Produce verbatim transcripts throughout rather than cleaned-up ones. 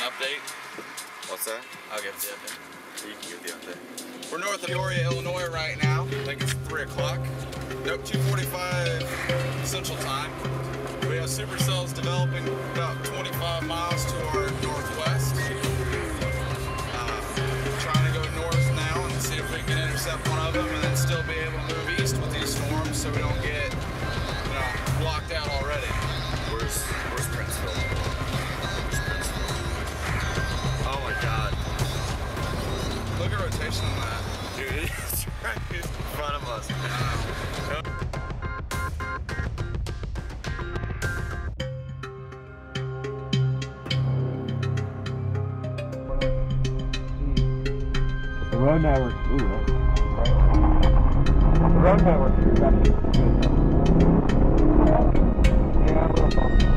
an update. What's that? I'll give it the update. You can give the update. We're north of Peoria, Illinois right now. I think it's three o'clock. Nope, two forty-five Central Time. We have supercells developing about twenty-five miles to our northwest. Uh, trying to go north now and see if we can intercept one of them and then still be able to move east with these storms so we don't get, you know, blocked out already. Where's, where's Princeville? Where's Princeville? Oh my god. Look at rotation on that. Dude, it's right in front of us. Uh, no. Road network, ooh, that's right. Road network is actually good. Yeah, I'm going to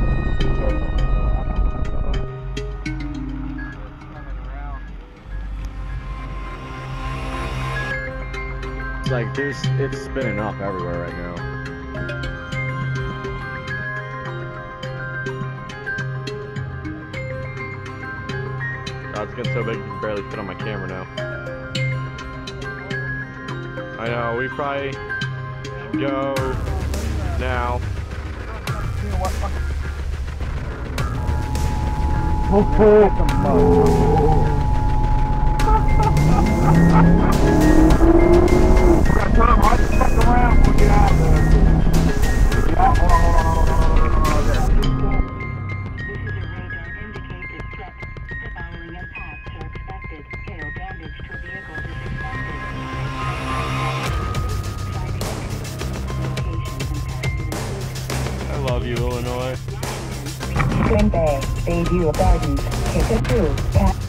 It's like, there's, it's spinning up everywhere right now. Oh, it's getting so big you can barely fit on my camera now. I know, we probably should go now. Twin Bay, Bayview of Gardens, hit the through,